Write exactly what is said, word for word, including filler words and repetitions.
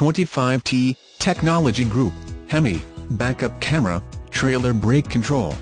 twenty-five T, Technology Group, HEMI, Backup Camera, Trailer Brake Control.